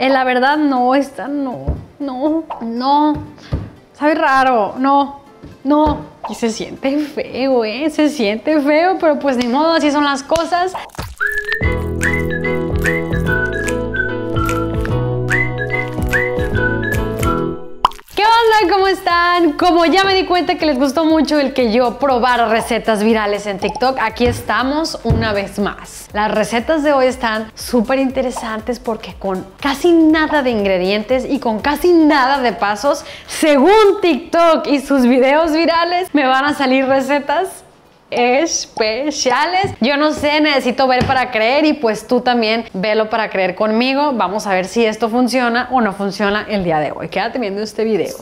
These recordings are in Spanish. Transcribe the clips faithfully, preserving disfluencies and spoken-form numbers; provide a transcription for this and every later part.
Eh, la verdad no, esta no, no, no. Sabe raro, no, no. Y se siente feo, eh, se siente feo, pero pues ni modo, así son las cosas. ¿Cómo están? Como ya me di cuenta que les gustó mucho el que yo probara recetas virales en TikTok, aquí estamos una vez más. Las recetas de hoy están súper interesantes porque con casi nada de ingredientes y con casi nada de pasos, según TikTok y sus videos virales, me van a salir recetas especiales. Yo no sé, necesito ver para creer y pues tú también velo para creer conmigo. Vamos a ver si esto funciona o no funciona el día de hoy. Quédate viendo este video.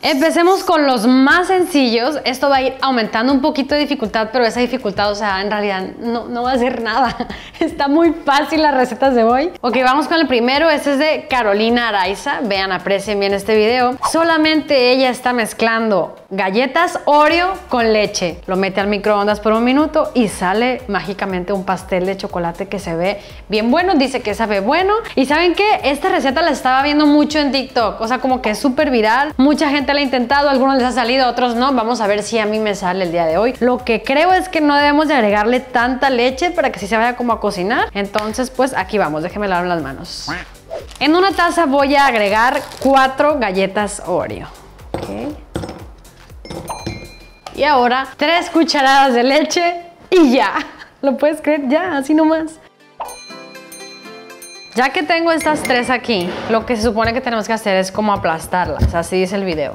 Empecemos con los más sencillos. Esto va a ir aumentando un poquito de dificultad, pero esa dificultad, o sea, en realidad no, no va a hacer nada. Está muy fácil las recetas de hoy. Ok, vamos con el primero. Este es de Carolina Araiza. Vean, aprecien bien este video. Solamente ella está mezclando galletas Oreo con leche. Lo mete al microondas por un minuto y sale mágicamente un pastel de chocolate que se ve bien bueno. Dice que sabe bueno. Y ¿saben qué? Esta receta la estaba viendo mucho en TikTok. O sea, como que es súper viral. Mucha gente la ha intentado, algunos les ha salido, otros no. Vamos a ver si a mí me sale el día de hoy. Lo que creo es que no debemos de agregarle tanta leche para que sí se vaya como a cocinar. Entonces, pues aquí vamos. Déjenme lavar las manos. En una taza voy a agregar cuatro galletas Oreo. Okay. Y ahora tres cucharadas de leche y ya. ¿Lo puedes creer? Ya, así nomás. Ya que tengo estas tres aquí, lo que se supone que tenemos que hacer es como aplastarlas, así dice el video.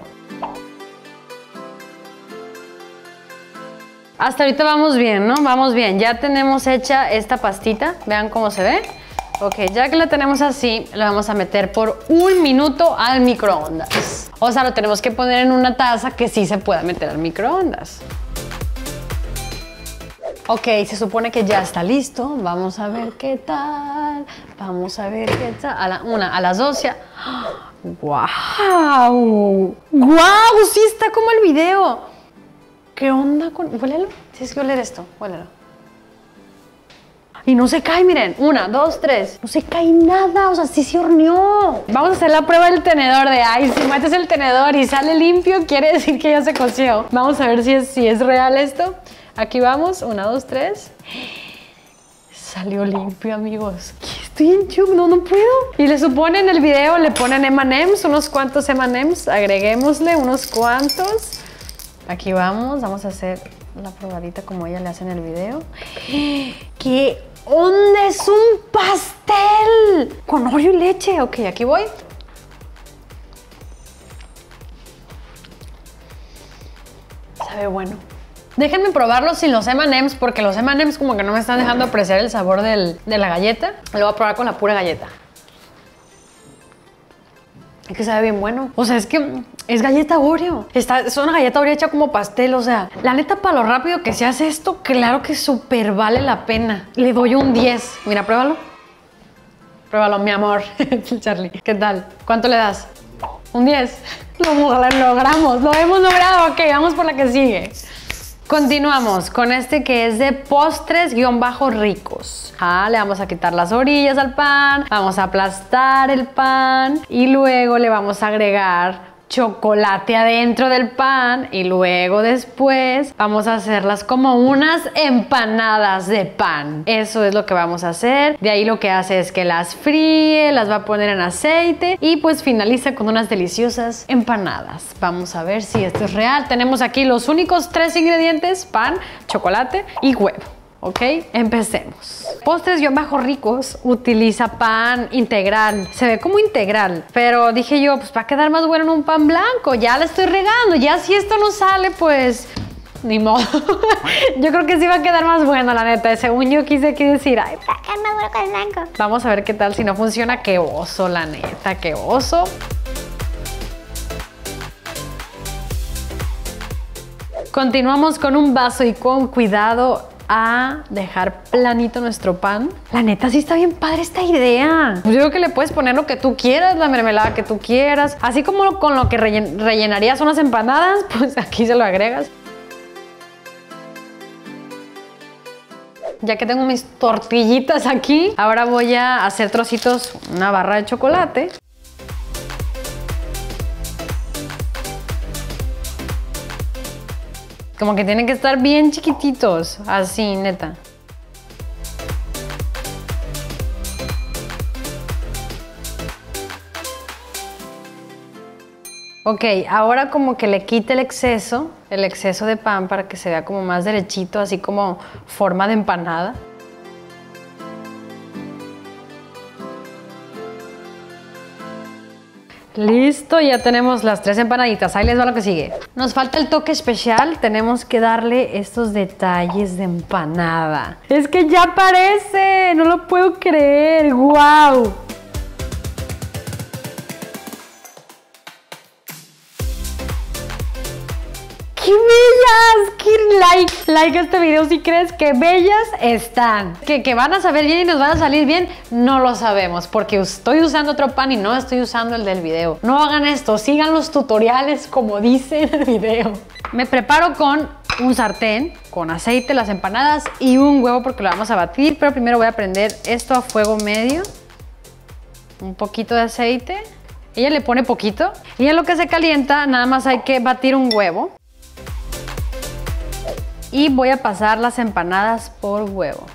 Hasta ahorita vamos bien, ¿no? Vamos bien. Ya tenemos hecha esta pastita, vean cómo se ve. Ok, ya que la tenemos así, la vamos a meter por un minuto al microondas. O sea, lo tenemos que poner en una taza que sí se pueda meter al microondas. Ok, se supone que ya está listo. Vamos a ver qué tal. Vamos a ver qué tal. A la una, a las dos ya. ¡Wow! ¡Wow! Sí está como el video. ¿Qué onda con...? Huélelo. Tienes que oler esto. Huélelo. Y no se cae, miren. Una, dos, tres. No se cae nada. O sea, sí se horneó. Vamos a hacer la prueba del tenedor de... Ay, si metes el tenedor y sale limpio, quiere decir que ya se coció. Vamos a ver si es, si es real esto. Aquí vamos, una, dos, tres. Salió limpio, amigos. Estoy en shock, no, no puedo. Y le suponen el video, le ponen eme and eme's, unos cuantos eme and eme's. Agreguémosle unos cuantos. Aquí vamos, vamos a hacer la probadita como ella le hace en el video. ¿Qué onda? Es un pastel con Oreo y leche. Ok, aquí voy. Sabe bueno. Déjenme probarlo sin los eme and eme's porque los eme and eme's como que no me están dejando apreciar el sabor del, de la galleta. Lo voy a probar con la pura galleta. Es que sabe bien bueno. O sea, es que es galleta Oreo. Está, es una galleta Oreo hecha como pastel, o sea. La neta, para lo rápido que se hace esto, claro que súper vale la pena. Le doy un diez. Mira, pruébalo. Pruébalo, mi amor. Charlie, ¿qué tal? ¿Cuánto le das? Un diez. Lo logramos, lo hemos logrado. Ok, vamos por la que sigue. Continuamos con este que es de postres guión bajos ricos. Ah, le vamos a quitar las orillas al pan, vamos a aplastar el pan y luego le vamos a agregar chocolate adentro del pan y luego después vamos a hacerlas como unas empanadas de pan. Eso es lo que vamos a hacer. De ahí lo que hace es que las fríe, las va a poner en aceite y pues finaliza con unas deliciosas empanadas. Vamos a ver si esto es real. Tenemos aquí los únicos tres ingredientes: pan, chocolate y huevo. Ok, empecemos. Postres guión bajos ricos utiliza pan integral. Se ve como integral, pero dije yo, pues va a quedar más bueno en un pan blanco. Ya la estoy regando, ya si esto no sale, pues ni modo. Yo creo que sí va a quedar más bueno, la neta. Según yo quise aquí decir, ay, va a quedar más bueno con el blanco. Vamos a ver qué tal, si no funciona, qué oso, la neta, qué oso. Continuamos con un vaso y con cuidado a dejar planito nuestro pan. La neta sí está bien padre esta idea. Yo creo que le puedes poner lo que tú quieras, la mermelada que tú quieras, así como con lo que rellen- rellenarías unas empanadas, pues aquí se lo agregas. ya que tengo mis tortillitas aquí, ahora voy a hacer trocitos, una barra de chocolate. Como que tienen que estar bien chiquititos, así, neta. Ok, ahora como que le quite el exceso, el exceso de pan para que se vea como más derechito, así como forma de empanada. Listo, ya tenemos las tres empanaditas. Ahí les va lo que sigue. Nos falta el toque especial. Tenemos que darle estos detalles de empanada. Es que ya parece, no lo puedo creer. ¡Wow! ¡Qué bellas! ¡Qué like! Like a este video si crees que bellas están. Que, que van a saber bien y nos van a salir bien, no lo sabemos. Porque estoy usando otro pan y no estoy usando el del video. No hagan esto, sigan los tutoriales como dice en el video. Me preparo con un sartén, con aceite, las empanadas y un huevo porque lo vamos a batir. Pero primero voy a prender esto a fuego medio. Un poquito de aceite. Ella le pone poquito. Y en lo que se calienta, nada más hay que batir un huevo. Y voy a pasar las empanadas por huevo.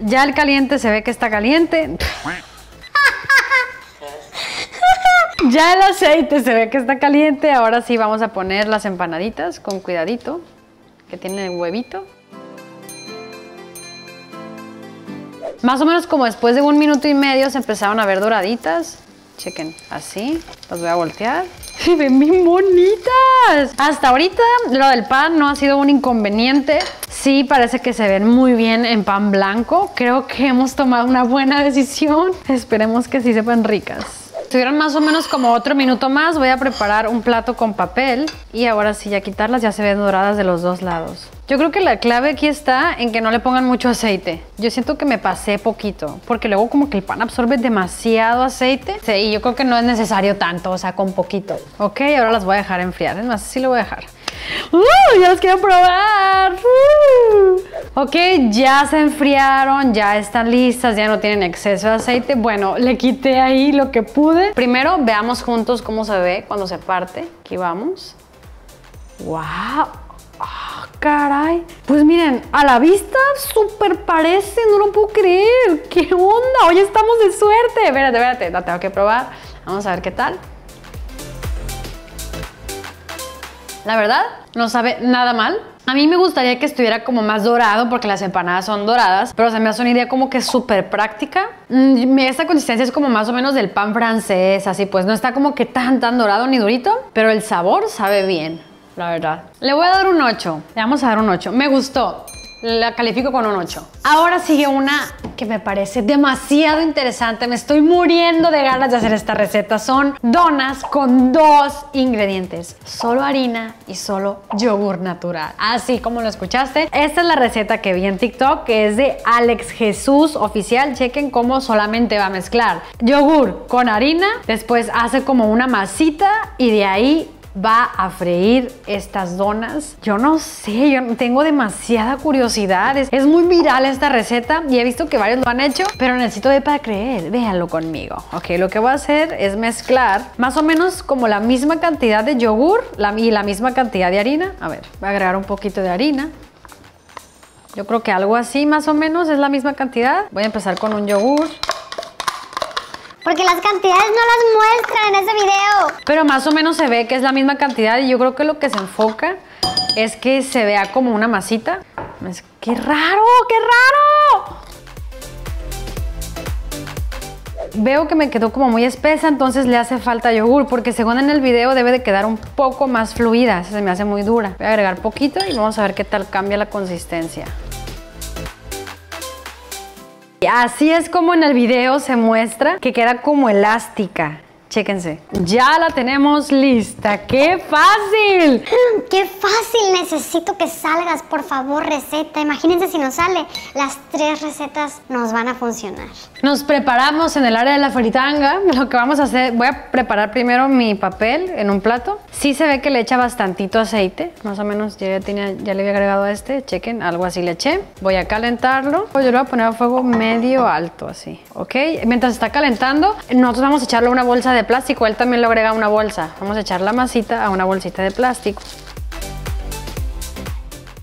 Ya el caliente se ve que está caliente. Ya el aceite se ve que está caliente. Ahora sí vamos a poner las empanaditas con cuidadito, que tienen el huevito. Más o menos como después de un minuto y medio se empezaron a ver doraditas. Chequen, así, las voy a voltear. ¡Se ven bien bonitas! Hasta ahorita lo del pan no ha sido un inconveniente. Sí, parece que se ven muy bien en pan blanco. Creo que hemos tomado una buena decisión. Esperemos que sí sepan ricas. Estuvieron más o menos como otro minuto más. Voy a preparar un plato con papel. Y ahora sí, ya quitarlas, ya se ven doradas de los dos lados. Yo creo que la clave aquí está en que no le pongan mucho aceite. Yo siento que me pasé poquito, porque luego como que el pan absorbe demasiado aceite. Sí, y yo creo que no es necesario tanto, o sea, con poquito. Ok, ahora las voy a dejar enfriar. Es más, sí lo voy a dejar. ¡Uh! ¡Ya las quiero probar! ¡Uh! Ok, ya se enfriaron, ya están listas, ya no tienen exceso de aceite. Bueno, le quité ahí lo que pude. Primero, veamos juntos cómo se ve cuando se parte. Aquí vamos. ¡Wow! ¡Ah, caray! Pues miren, a la vista súper parece, no lo puedo creer. ¡Qué onda! Hoy estamos de suerte. Espérate, espérate, la tengo que probar. Vamos a ver qué tal. La verdad, no sabe nada mal. A mí me gustaría que estuviera como más dorado porque las empanadas son doradas, pero se me hace una idea como que súper práctica. Esta consistencia es como más o menos del pan francés, así pues no está como que tan tan dorado ni durito, pero el sabor sabe bien, la verdad. Le voy a dar un ocho, le vamos a dar un ocho. Me gustó, la califico con un ocho. Ahora sigue una que me parece demasiado interesante. Me estoy muriendo de ganas de hacer esta receta. Son donas con dos ingredientes. Solo harina y solo yogur natural. Así como lo escuchaste. Esta es la receta que vi en TikTok, que es de Alex Jesús oficial. Chequen cómo solamente va a mezclar yogur con harina. Después hace como una masita y de ahí va a freír estas donas. Yo no sé, yo tengo demasiada curiosidad. Es, es muy viral esta receta y he visto que varios lo han hecho, pero necesito de para creer. Véanlo conmigo. Ok, lo que voy a hacer es mezclar más o menos como la misma cantidad de yogur la, y la misma cantidad de harina. A ver, voy a agregar un poquito de harina. Yo creo que algo así más o menos es la misma cantidad. Voy a empezar con un yogur. Porque las cantidades no las muestran en ese video. Pero más o menos se ve que es la misma cantidad y yo creo que lo que se enfoca es que se vea como una masita. ¡Qué raro! ¡Qué raro! Veo que me quedó como muy espesa, entonces le hace falta yogur, porque según en el video debe de quedar un poco más fluida. Se me hace muy dura. Voy a agregar poquito y vamos a ver qué tal cambia la consistencia. Así es como en el video se muestra que queda como elástica. Chéquense. Ya la tenemos lista. ¡Qué fácil! ¡Qué fácil! Necesito que salgas, por favor, receta. Imagínense si nos sale. Las tres recetas nos van a funcionar. Nos preparamos en el área de la fritanga. Lo que vamos a hacer, voy a preparar primero mi papel en un plato. Sí se ve que le echa bastantito aceite. Más o menos ya, tenía, ya le había agregado a este. Chequen, algo así le eché. Voy a calentarlo. Yo lo voy a poner a fuego medio alto, así. ¿Ok? Mientras está calentando, nosotros vamos a echarle una bolsa de plástico. Él también lo agrega a una bolsa. Vamos a echar la masita a una bolsita de plástico.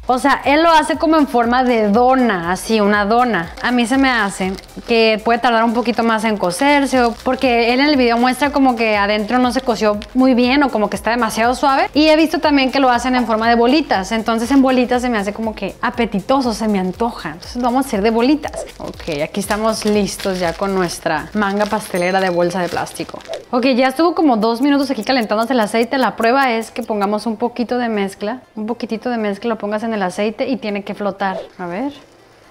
O sea, él lo hace como en forma de dona, así, una dona. A mí se me hace que puede tardar un poquito más en cocerse, o porque él en el video muestra como que adentro no se coció muy bien o como que está demasiado suave. Y he visto también que lo hacen en forma de bolitas, entonces en bolitas se me hace como que apetitoso, se me antoja. Entonces lo vamos a hacer de bolitas. Ok, aquí estamos listos ya con nuestra manga pastelera de bolsa de plástico. Ok, ya estuvo como dos minutos aquí calentándose el aceite. La prueba es que pongamos un poquito de mezcla, un poquitito de mezcla, lo pongas en el aceite y tiene que flotar. A ver.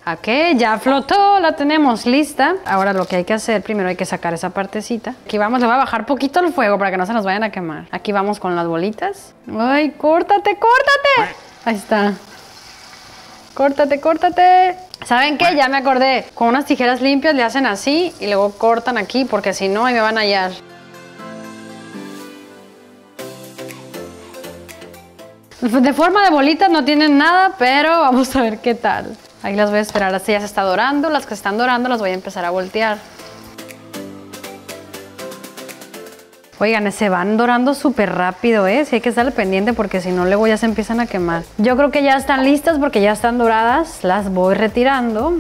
Ok, ya flotó, la tenemos lista. Ahora lo que hay que hacer, primero hay que sacar esa partecita. Aquí vamos, le voy a bajar poquito el fuego para que no se nos vayan a quemar. Aquí vamos con las bolitas. ¡Ay, córtate, córtate! Ahí está. Córtate, córtate. ¿Saben qué? Ya me acordé. Con unas tijeras limpias le hacen así y luego cortan aquí porque si no, ahí me van a hallar. De forma de bolitas no tienen nada, pero vamos a ver qué tal. Ahí las voy a esperar hasta ya se está dorando. Las que están dorando las voy a empezar a voltear. Oigan, se van dorando súper rápido, ¿eh? Sí hay que estar pendiente porque si no luego ya se empiezan a quemar. Yo creo que ya están listas porque ya están doradas. Las voy retirando.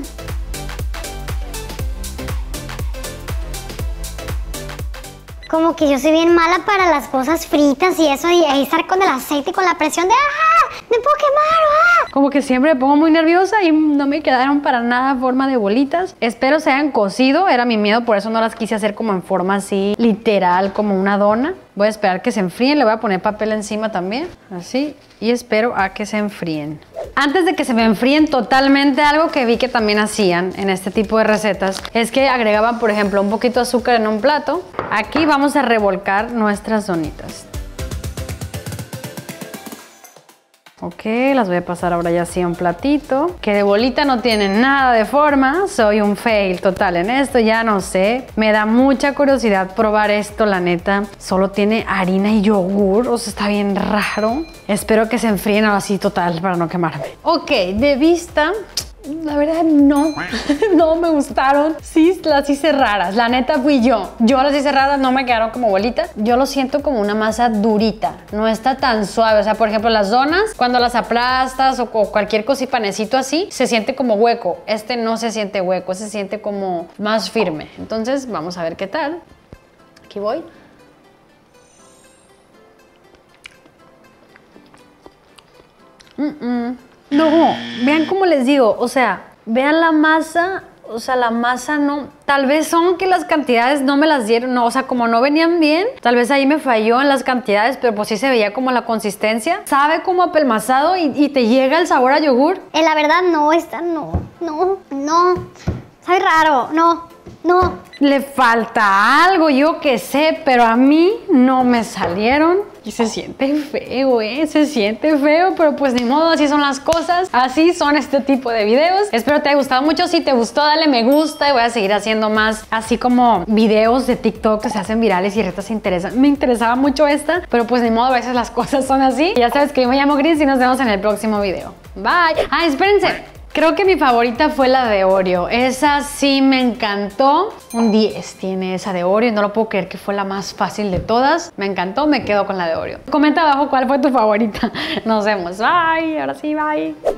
Como que yo soy bien mala para las cosas fritas y eso, y ahí estar con el aceite y con la presión de ¡ah! ¡Me puedo quemar! ¡Ah! Como que siempre me pongo muy nerviosa y no me quedaron para nada forma de bolitas. Espero se hayan cocido, era mi miedo, por eso no las quise hacer como en forma así, literal, como una dona. Voy a esperar que se enfríen, le voy a poner papel encima también, así, y espero a que se enfríen. Antes de que se me enfríen totalmente, algo que vi que también hacían en este tipo de recetas es que agregaban, por ejemplo, un poquito de azúcar en un plato. Aquí vamos a revolcar nuestras donitas. Ok, las voy a pasar ahora ya así a un platito. Que de bolita no tienen nada de forma. Soy un fail total en esto, ya no sé. Me da mucha curiosidad probar esto, la neta. Solo tiene harina y yogur, o sea, está bien raro. Espero que se enfríen así total para no quemarme. Ok, de vista... La verdad, no, no me gustaron. Sí, las hice raras. La neta fui yo. Yo las hice raras, no me quedaron como bolitas. Yo lo siento como una masa durita. No está tan suave. O sea, por ejemplo, las donas, cuando las aplastas o, o cualquier cosipanecito así, se siente como hueco. Este no se siente hueco, se siente como más firme. Entonces, vamos a ver qué tal. Aquí voy. Mm -mm. No, vean cómo les digo, o sea, vean la masa, o sea, la masa no... Tal vez son que las cantidades no me las dieron, no, o sea, como no venían bien, tal vez ahí me falló en las cantidades, pero pues sí se veía como la consistencia. Sabe como apelmazado y, y te llega el sabor a yogur. Eh, la verdad no, esta no, no, no, sabe raro, no, no. Le falta algo, yo qué sé, pero a mí no me salieron. Y se siente feo, ¿eh? Se siente feo, pero pues ni modo, así son las cosas. Así son este tipo de videos. Espero te haya gustado mucho. Si te gustó, dale me gusta y voy a seguir haciendo más así como videos de TikTok que se hacen virales y retas se interesan. Me interesaba mucho esta, pero pues ni modo, a veces las cosas son así. Y ya sabes que yo me llamo Gris y nos vemos en el próximo video. Bye. Ah, espérense. Creo que mi favorita fue la de Oreo. Esa sí me encantó. Un diez tiene esa de Oreo. No lo puedo creer que fue la más fácil de todas. Me encantó, me quedo con la de Oreo. Comenta abajo cuál fue tu favorita. Nos vemos. Bye. Ahora sí, bye.